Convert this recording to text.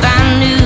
if I knew